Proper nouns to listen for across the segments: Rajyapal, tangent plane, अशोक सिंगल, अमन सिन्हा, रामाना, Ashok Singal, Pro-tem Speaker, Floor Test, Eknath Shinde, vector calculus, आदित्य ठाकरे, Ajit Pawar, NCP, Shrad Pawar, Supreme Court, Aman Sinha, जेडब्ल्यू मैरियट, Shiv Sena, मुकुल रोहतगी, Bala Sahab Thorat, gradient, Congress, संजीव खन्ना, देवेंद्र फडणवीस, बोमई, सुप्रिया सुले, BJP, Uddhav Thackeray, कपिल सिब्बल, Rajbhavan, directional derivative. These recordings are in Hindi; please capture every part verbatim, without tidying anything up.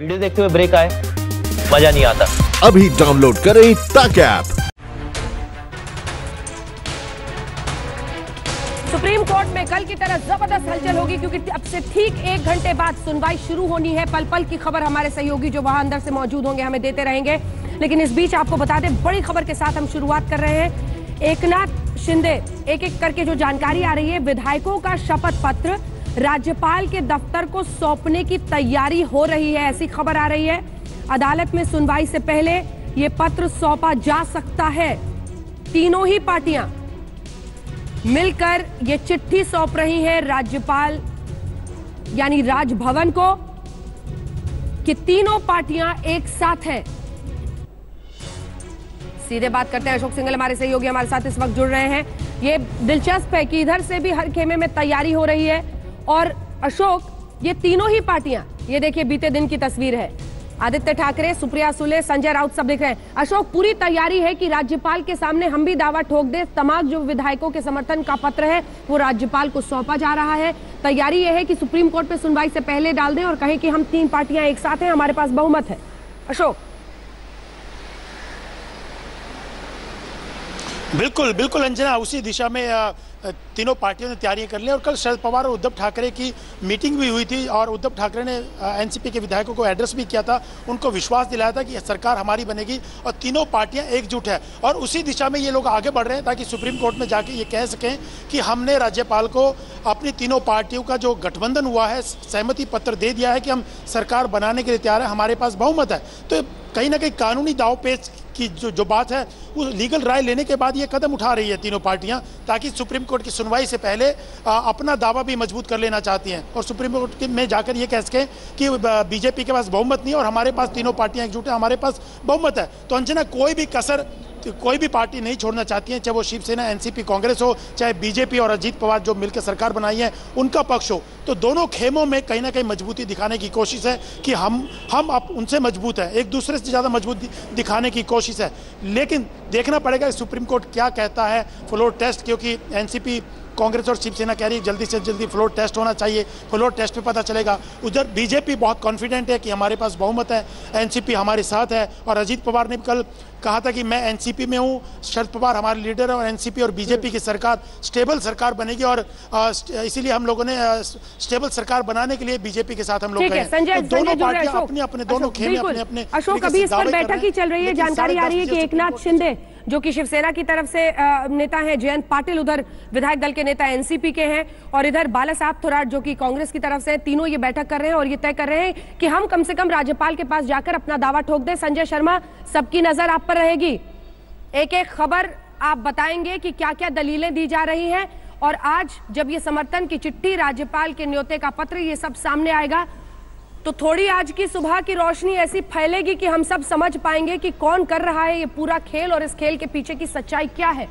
वीडियो देखते हुए ब्रेक आए, मजा नहीं आता। अभी डाउनलोड करें ताक ऐप। सुप्रीम कोर्ट में कल की तरह जबरदस्त हलचल होगी क्योंकि अब से ठीक एक घंटे बाद सुनवाई शुरू होनी है। पल पल की खबर हमारे सहयोगी जो वहां अंदर से मौजूद होंगे हमें देते रहेंगे, लेकिन इस बीच आपको बता दें बड़ी खबर के साथ हम शुरुआत कर रहे हैं। एकनाथ शिंदे, एक एक करके जो जानकारी आ रही है, विधायकों का शपथ पत्र राज्यपाल के दफ्तर को सौंपने की तैयारी हो रही है, ऐसी खबर आ रही है। अदालत में सुनवाई से पहले ये पत्र सौंपा जा सकता है। तीनों ही पार्टियां मिलकर ये चिट्ठी सौंप रही हैं राज्यपाल यानी राजभवन को कि तीनों पार्टियां एक साथ हैं। सीधे बात करते हैं, अशोक सिंगल हमारे सहयोगी हमारे साथ इस वक्त जुड़ रहे हैं। ये दिलचस्प है कि इधर से भी हर खेमे में तैयारी हो रही है। और अशोक, ये तीनों ही पार्टियां, ये देखिए बीते दिन की तस्वीर है, आदित्य ठाकरे, सुप्रिया सुले, संजय राउत सब दिख रहे हैं। अशोक, पूरी तैयारी है कि राज्यपाल के सामने हम भी दावा ठोक दे, तमाम जो विधायकों के समर्थन का पत्र है वो राज्यपाल को सौंपा जा रहा है। तैयारी ये है कि सुप्रीम कोर्ट में सुनवाई से पहले डाल दें और कहें कि हम तीन पार्टियां एक साथ हैं, हमारे पास बहुमत है। अशोक, बिल्कुल बिल्कुल अंजना, उसी दिशा में आ... तीनों पार्टियों ने तैयारियां कर ली और कल शरद पवार और उद्धव ठाकरे की मीटिंग भी हुई थी और उद्धव ठाकरे ने एनसीपी के विधायकों को एड्रेस भी किया था, उनको विश्वास दिलाया था कि सरकार हमारी बनेगी और तीनों पार्टियां एकजुट है। और उसी दिशा में ये लोग आगे बढ़ रहे हैं ताकि सुप्रीम कोर्ट में जाके ये कह सकें कि हमने राज्यपाल को अपनी तीनों पार्टियों का जो गठबंधन हुआ है सहमति पत्र दे दिया है कि हम सरकार बनाने के लिए तैयार है, हमारे पास बहुमत है। तो कहीं ना कहीं कानूनी दावपेच की जो जो बात है उस लीगल राय लेने के बाद ये कदम उठा रही है तीनों पार्टियां, ताकि सुप्रीम कोर्ट की सुनवाई से पहले आ, अपना दावा भी मजबूत कर लेना चाहती हैं और सुप्रीम कोर्ट में जाकर ये कह सकें कि बीजेपी के पास बहुमत नहीं है और हमारे पास तीनों पार्टियां एकजुट हैं, हमारे पास बहुमत है। तो अंजना, कोई भी कसर कोई भी पार्टी नहीं छोड़ना चाहती है, चाहे वो शिवसेना, एनसीपी, कांग्रेस हो, चाहे बीजेपी और अजीत पवार जो मिलकर सरकार बनाई है उनका पक्ष हो। तो दोनों खेमों में कहीं ना कहीं मजबूती दिखाने की कोशिश है कि हम हम आप उनसे मजबूत है, एक दूसरे से ज़्यादा मजबूत दिखाने की कोशिश है। लेकिन देखना पड़ेगा सुप्रीम कोर्ट क्या कहता है, फ्लोर टेस्ट, क्योंकि एनसीपी, कांग्रेस और शिवसेना कह रही है जल्दी से जल्दी फ्लोर टेस्ट होना चाहिए, फ्लोर टेस्ट पे पता चलेगा। उधर बीजेपी बहुत कॉन्फिडेंट है कि हमारे पास बहुमत है, एनसीपी हमारे साथ है और अजीत पवार ने कल कहा था कि मैं एनसीपी में हूं, शरद पवार हमारे लीडर है और एनसीपी और बीजेपी की सरकार स्टेबल सरकार बनेगी और इसीलिए हम लोगों ने स्टेबल सरकार बनाने के लिए बीजेपी के साथ हम लोग गए। संजय, दोनों पार्टियां अपने अपने दोनों खेमे अपने अपने अशोक, अभी इस पर बैठक ही चल रही है, जानकारी आ रही है कि एकनाथ शिंदे जो कि शिवसेना की तरफ से नेता हैं, जयंत पाटिल उधर विधायक दल के नेता एनसीपी के हैं और इधर बाला साहब थोराट जो कि कांग्रेस की तरफ से, तीनों ये बैठक कर रहे हैं और ये तय कर रहे हैं कि हम कम से कम राज्यपाल के पास जाकर अपना दावा ठोक दें। संजय शर्मा, सबकी नजर आप पर रहेगी, एक एक खबर आप बताएंगे कि क्या क्या दलीलें दी जा रही हैं और आज जब ये समर्थन की चिट्ठी, राज्यपाल के न्योते का पत्र, ये सब सामने आएगा तो थोड़ी आज की सुबह की रोशनी ऐसी फैलेगी कि हम सब समझ पाएंगे कि कौन कर रहा है ये पूरा खेल और इस खेल के पीछे की सच्चाई क्या है।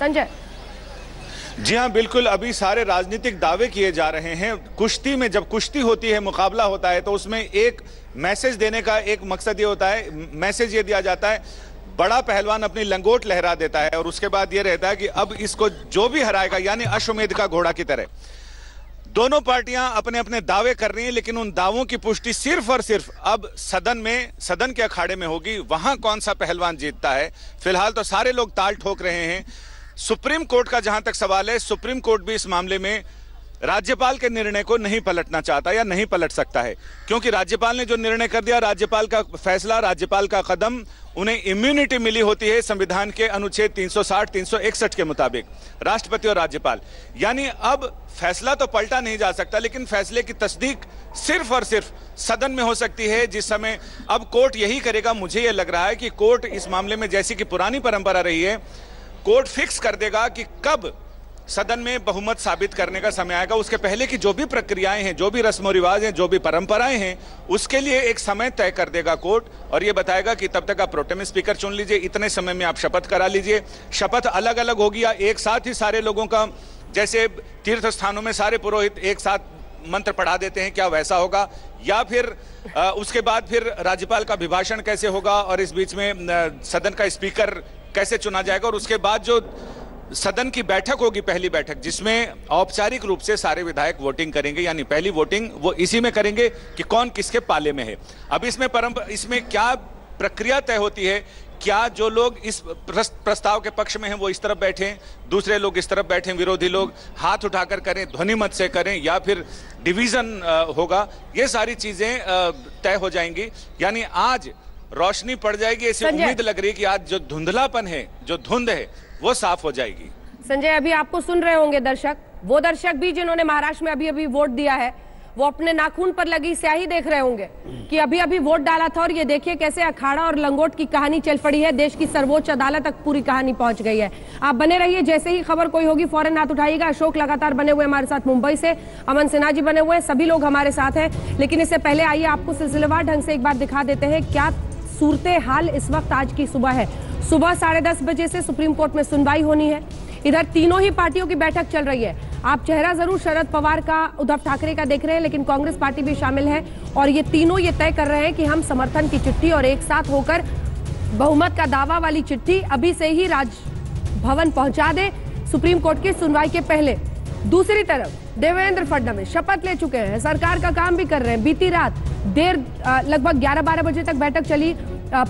संजय जी हाँ, बिल्कुल, अभी सारे राजनीतिक दावे किए जा रहे हैं। कुश्ती में जब कुश्ती होती है, मुकाबला होता है, तो उसमें एक मैसेज देने का एक मकसद ये होता है, मैसेज ये दिया जाता है, बड़ा पहलवान अपनी लंगोट लहरा देता है और उसके बाद ये रहता है कि अब इसको जो भी हराएगा, यानी अश्वमेध का घोड़ा की तरह। दोनों पार्टियां अपने अपने दावे कर रही हैं, लेकिन उन दावों की पुष्टि सिर्फ और सिर्फ अब सदन में, सदन के अखाड़े में होगी, वहां कौन सा पहलवान जीतता है। फिलहाल तो सारे लोग ताल ठोक रहे हैं। सुप्रीम कोर्ट का जहां तक सवाल है, सुप्रीम कोर्ट भी इस मामले में राज्यपाल के निर्णय को नहीं पलटना चाहता या नहीं पलट सकता है, क्योंकि राज्यपाल ने जो निर्णय कर दिया, राज्यपाल का फैसला, राज्यपाल का कदम, उन्हें इम्यूनिटी मिली होती है संविधान के अनुच्छेद तीन सौ साठ तीन सौ इकसठ के मुताबिक, राष्ट्रपति और राज्यपाल। यानी अब फैसला तो पलटा नहीं जा सकता, लेकिन फैसले की तस्दीक सिर्फ और सिर्फ सदन में हो सकती है, जिस समय अब कोर्ट यही करेगा। मुझे यह लग रहा है कि कोर्ट इस मामले में, जैसी कि पुरानी परंपरा रही है, कोर्ट फिक्स कर देगा कि कब सदन में बहुमत साबित करने का समय आएगा। उसके पहले की जो भी प्रक्रियाएं हैं, जो भी रस्म रिवाज हैं, जो भी परंपराएं हैं, उसके लिए एक समय तय कर देगा कोर्ट और ये बताएगा कि तब तक आप प्रोटेम स्पीकर चुन लीजिए, इतने समय में आप शपथ करा लीजिए। शपथ अलग अलग होगी या एक साथ ही सारे लोगों का, जैसे तीर्थ स्थानों में सारे पुरोहित एक साथ मंत्र पढ़ा देते हैं, क्या वैसा होगा, या फिर आ, उसके बाद फिर राज्यपाल का अभिभाषण कैसे होगा और इस बीच में सदन का स्पीकर कैसे चुना जाएगा और उसके बाद जो सदन की बैठक होगी, पहली बैठक, जिसमें औपचारिक रूप से सारे विधायक वोटिंग करेंगे, यानी पहली वोटिंग वो इसी में करेंगे कि कौन किसके पाले में है। अब इसमें परंपरा इसमें क्या प्रक्रिया तय होती है, क्या जो लोग इस प्रस्ताव के पक्ष में हैं वो इस तरफ बैठें, दूसरे लोग इस तरफ बैठें, विरोधी लोग हाथ उठाकर करें, ध्वनिमत से करें, या फिर डिवीज़न होगा, ये सारी चीज़ें तय हो जाएंगी। यानी आज रोशनी पड़ जाएगी, ऐसी उम्मीद लग रही है कि आज जो धुंधलापन है, जो धुंध है, वो साफ हो जाएगी। संजय, अभी आपको सुन रहे होंगे दर्शक, वो दर्शक भी जिन्होंने महाराष्ट्र में अभी अभी वोट दिया है, वो अपने नाखून पर लगी स्याही देख रहे होंगे कि अभी अभी वोट डाला था और ये देखिए कैसे अखाड़ा और लंगोट की कहानी चल पड़ी है। देश की सर्वोच्च अदालत तक पूरी कहानी पहुंच गई है। आप बने रहिए, जैसे ही खबर कोई होगी फौरन हाथ उठाइएगा। अशोक लगातार बने हुए हमारे साथ मुंबई से, अमन सिन्हा जी बने हुए हैं, सभी लोग हमारे साथ हैं। लेकिन इससे पहले आइए आपको सिलसिलेवार ढंग से एक बार दिखा देते हैं क्या सूरत हाल इस वक्त आज की सुबह है। सुबह साढ़े दस बजे से सुप्रीम कोर्ट में सुनवाई होनी है। इधर तीनों ही पार्टियों की बैठक चल रही है। आप चेहरा जरूर शरद पवार का, उद्धव ठाकरे का देख रहे हैं, लेकिन कांग्रेस पार्टी भी शामिल है और ये तीनों ये तय कर रहे हैं कि हम समर्थन की चिट्ठी और एक साथ होकर बहुमत का दावा वाली चिट्ठी अभी से ही राजभवन पहुंचा दें सुप्रीम कोर्ट की सुनवाई के पहले। दूसरी तरफ देवेंद्र फडणवीस शपथ ले चुके हैं, सरकार का काम भी कर रहे हैं। बीती रात देर लगभग ग्यारह बारह बजे तक बैठक चली,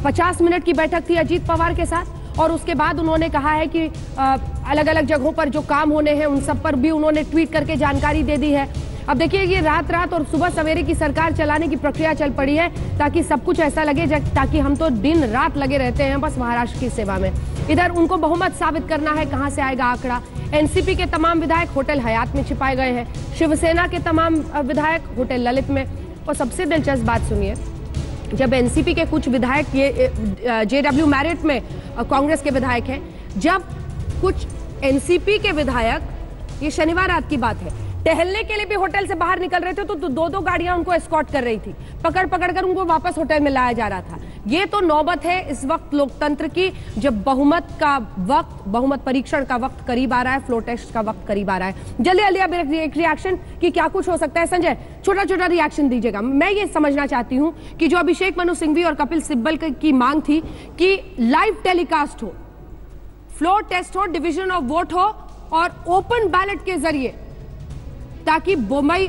पचास मिनट की बैठक थी अजीत पवार के साथ और उसके बाद उन्होंने कहा है कि अलग अलग जगहों पर जो काम होने हैं उन सब पर भी उन्होंने ट्वीट करके जानकारी दे दी है। अब देखिए ये रात रात और सुबह सवेरे की सरकार चलाने की प्रक्रिया चल पड़ी है ताकि सब कुछ ऐसा लगे ताकि हम तो दिन रात लगे रहते हैं बस महाराष्ट्र की सेवा में। इधर उनको बहुमत साबित करना है, कहाँ से आएगा आंकड़ा। एनसीपी के तमाम विधायक होटल हयात में छिपाए गए हैं, शिवसेना के तमाम विधायक होटल ललित में। और सबसे दिलचस्प बात सुनिए, जब एनसीपी के कुछ विधायक ये जेडब्ल्यू मैरियट में कांग्रेस के विधायक हैं, जब कुछ एनसीपी के विधायक, ये शनिवार रात की बात है, टहलने के लिए भी होटल से बाहर निकल रहे थे तो दो दो गाड़ियां उनको एस्कॉर्ट कर रही थी, पकड़ पकड़ कर उनको वापस होटल में लाया जा रहा था। ये तो नौबत है इस वक्त लोकतंत्र की, जब बहुमत का वक्त, बहुमत परीक्षण का वक्त करीब आ रहा है, फ्लोर टेस्ट का वक्त करीब आ रहा है। जल्दी जल्दी अब एक रिएक्शन कि क्या कुछ हो सकता है। संजय, छोटा छोटा रिएक्शन दीजिएगा। मैं ये समझना चाहती हूँ कि जो अभिषेक मनु सिंघवी और कपिल सिब्बल की मांग थी कि लाइव टेलीकास्ट हो, फ्लोर टेस्ट हो, डिविजन ऑफ वोट हो और ओपन बैलेट के जरिए, ताकि बोमई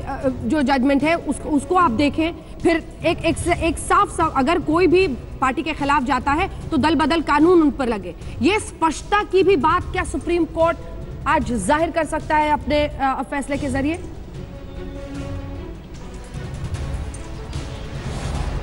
जो जजमेंट है उसको उसको आप देखें, फिर एक एक, एक साफ साफ अगर कोई भी पार्टी के खिलाफ जाता है तो दल बदल कानून उन पर लगे। ये स्पष्टता की भी बात क्या सुप्रीम कोर्ट आज जाहिर कर सकता है अपने फैसले के जरिए?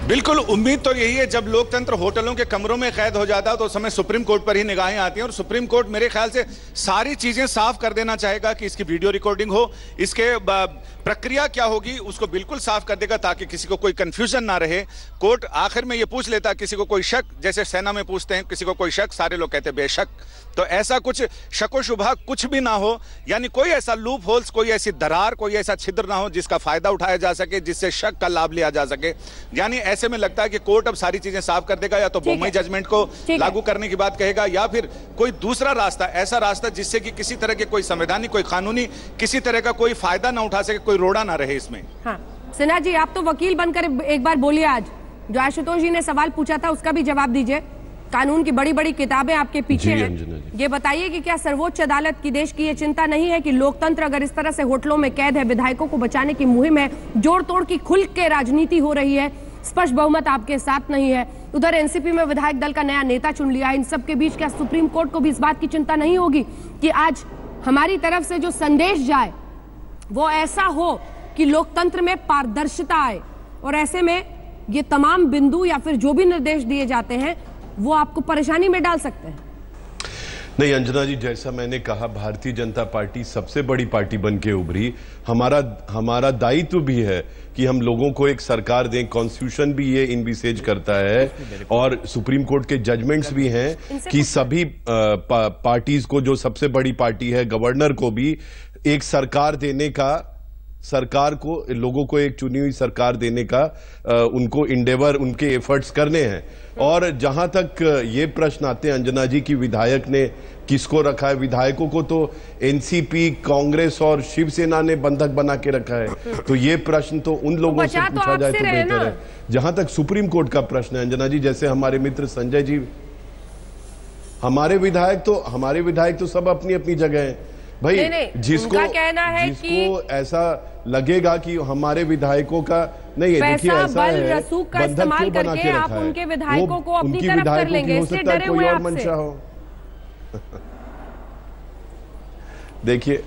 बिल्कुल, उम्मीद तो यही है। जब लोकतंत्र होटलों के कमरों में कैद हो जाता है तो उस समय सुप्रीम कोर्ट पर ही निगाहें आती हैं और सुप्रीम कोर्ट मेरे ख्याल से सारी चीज़ें साफ कर देना चाहेगा कि इसकी वीडियो रिकॉर्डिंग हो, इसके प्रक्रिया क्या होगी उसको बिल्कुल साफ कर देगा ताकि किसी को कोई कन्फ्यूजन ना रहे। कोर्ट आखिर में ये पूछ लेता, किसी को कोई शक, जैसे सेना में पूछते हैं किसी को कोई शक, सारे लोग कहते बेशक, तो ऐसा कुछ शको शुबा कुछ भी ना हो, यानी कोई ऐसा लूप होल्स, कोई ऐसी दरार, कोई ऐसा छिद्र ना हो जिसका फायदा उठाया जा सके, जिससे शक का लाभ लिया जा सके। यानी ऐसे में लगता है कि कोर्ट अब सारी चीजें साफ कर देगा, या तो बोमई जजमेंट को लागू करने की बात कहेगा या फिर कोई दूसरा रास्ता, ऐसा रास्ता जिससे कि किसी तरह के कोई संवैधानिक, कोई कानूनी, किसी तरह का कोई फायदा ना उठा सके, कोई रोड़ा ना रहे इसमें। हाँ सिन्हा जी, आप तो वकील बनकर एक बार बोलिए, आज जो आशुतोष जी ने सवाल पूछा था उसका भी जवाब दीजिए। कानून की बड़ी बड़ी किताबें आपके पीछे हैं, ये बताइए कि क्या सर्वोच्च अदालत की देश की ये चिंता नहीं है कि लोकतंत्र अगर इस तरह से होटलों में कैद है, विधायकों को बचाने की मुहिम है, जोड़ तोड़ की खुल के राजनीति हो रही है, स्पष्ट बहुमत आपके साथ नहीं है, उधर एनसीपी में विधायक दल का नया नेता चुन लिया है, इन सब के बीच क्या सुप्रीम कोर्ट को भी इस बात की चिंता नहीं होगी कि आज हमारी तरफ से जो संदेश जाए वो ऐसा हो कि लोकतंत्र में पारदर्शिता आए और ऐसे में ये तमाम बिंदु या फिर जो भी निर्देश दिए जाते हैं वो आपको परेशानी में डाल सकते हैं? नहीं अंजना जी, जैसा मैंने कहा, भारतीय जनता पार्टी सबसे बड़ी पार्टी बन के उभरी। हमारा हमारा दायित्व भी है कि हम लोगों को एक सरकार दें। कॉन्स्टिट्यूशन भी ये इनविसेज करता है और सुप्रीम कोर्ट के जजमेंट्स भी हैं कि सभी पार्टीज को, जो सबसे बड़ी पार्टी है, गवर्नर को भी एक सरकार देने का, सरकार को, लोगों को एक चुनी हुई सरकार देने का आ, उनको इंडेवर, उनके एफर्ट्स करने हैं। और जहां तक ये प्रश्न आते हैं अंजना जी कि विधायक ने किसको रखा है, विधायकों को तो एनसीपी, कांग्रेस और शिवसेना ने बंधक बना के रखा है, तो ये प्रश्न तो उन लोगों से पूछा जाए तो बेहतर है। जहां तक सुप्रीम कोर्ट का प्रश्न है अंजना जी, जैसे हमारे मित्र संजय जी हमारे विधायक तो हमारे विधायक तो सब अपनी अपनी जगह है भाई। नहीं, नहीं, जिसको कहना है जिसको कि ऐसा लगेगा कि हमारे विधायकों का नहीं पैसा, ऐसा बल, है रसूख का इस्तेमाल करके आप उनके विधायकों को अपनी तरफ कर लेंगे, इससे डरे हुए आप मंशा हो। देखिए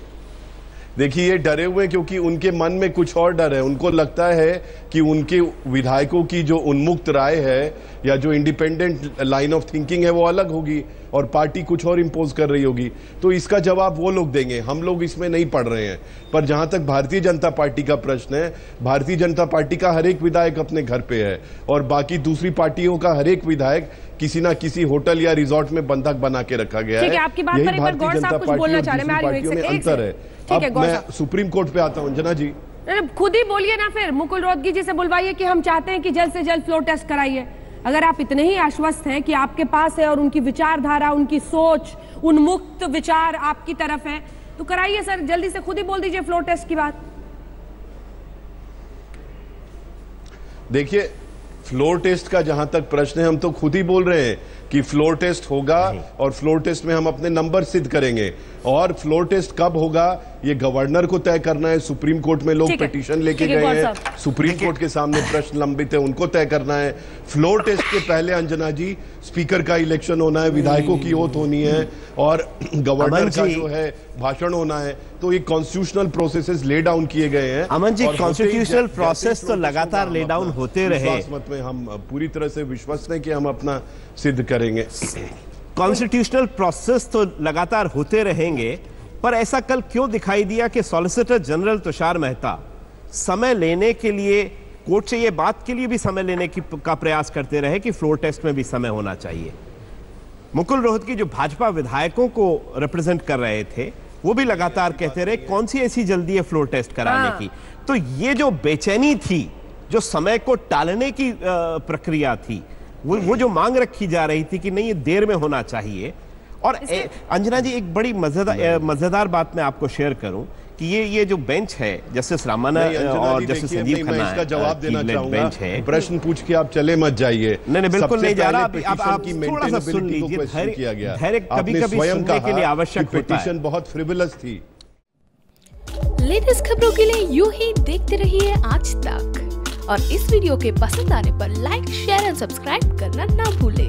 देखिए ये डरे हुए क्योंकि उनके मन में कुछ और डर है। उनको लगता है कि उनके विधायकों की जो उन्मुक्त राय है या जो इंडिपेंडेंट लाइन ऑफ थिंकिंग है वो अलग होगी और पार्टी कुछ और इम्पोज कर रही होगी, तो इसका जवाब वो लोग देंगे, हम लोग इसमें नहीं पढ़ रहे हैं। पर जहाँ तक भारतीय जनता पार्टी का प्रश्न है, भारतीय जनता पार्टी का हर एक विधायक अपने घर पे है और बाकी दूसरी पार्टियों का हर एक विधायक किसी ना किसी होटल या रिजॉर्ट में बंधक बना के रखा गया है। यही भारतीय जनता पार्टी में अंतर है। अब मैं सुप्रीम कोर्ट पे आता हूँ। जना जी खुद ही बोलिए ना, फिर मुकुल रोहतगी जी से बुलवाइए कि हम चाहते हैं कि जल्द से जल्द फ्लोर टेस्ट कराइए। अगर आप इतने ही आश्वस्त हैं कि आपके पास है और उनकी विचारधारा, उनकी सोच, उन्मुक्त विचार आपकी तरफ है, तो कराइए सर, जल्दी से खुद ही बोल दीजिए फ्लोर टेस्ट की बात। देखिए फ्लोर टेस्ट का जहां तक प्रश्न है, हम तो खुद ही बोल रहे हैं कि फ्लोर टेस्ट होगा और फ्लोर टेस्ट में हम अपने नंबर सिद्ध करेंगे। और फ्लोर टेस्ट कब होगा ये गवर्नर को तय करना है। सुप्रीम कोर्ट में लोग पिटीशन लेके गए हैं, सुप्रीम कोर्ट के सामने प्रश्न लंबित है, उनको तय करना है। फ्लोर टेस्ट के पहले अंजना जी स्पीकर का इलेक्शन होना है, विधायकों की ओथ होनी है और गवर्नर का जो है भाषण होना है। तो ये कॉन्स्टिट्यूशनल प्रोसेसेस ले डाउन किए गए हैं। अमन जी, कॉन्स्टिट्यूशनल प्रोसेस तो लगातार ले डाउन होते रहे, में हम पूरी तरह से विश्वस्त हैं कि हम अपना सिद्ध करेंगे। कॉन्स्टिट्यूशनल प्रोसेस तो लगातार होते रहेंगे, पर ऐसा कल क्यों दिखाई दिया कि सॉलिसिटर जनरल तुषार मेहता समय लेने के लिए कोर्ट से ये बात के लिए भी समय लेने की का प्रयास करते रहे कि फ्लोर टेस्ट में भी समय होना चाहिए। मुकुल रोहतगी जो भाजपा विधायकों को रिप्रेजेंट कर रहे थे वो भी लगातार कहते रहे कौन सी ऐसी जल्दी है फ्लोर टेस्ट कराने की। तो ये जो बेचैनी थी, जो समय को टालने की प्रक्रिया थी, वो वो जो मांग रखी जा रही थी कि नहीं ये देर में होना चाहिए। और अंजना जी एक बड़ी मजेदार मजेदार बात मैं आपको शेयर करूं कि ये ये जो बेंच है, जस्टिस रामाना और जस्टिस संजीव खन्ना, इसका जवाब देना चाहूंगा। प्रश्न पूछ के आप चले मत जाइए। नहीं नहीं, बिल्कुल नहीं जा रहा। आप आप थोड़ा सा सुन लीजिए, धैर्य कभी-कभी सुनने के लिए आवश्यक होता है। पिटीशन बहुत फ्रिवलस थी। लेटेस्ट खबरों के लिए यूं ही देखते रहिए आज तक, और इस वीडियो के पसंद आने पर लाइक, शेयर एंड सब्सक्राइब करना ना भूलें।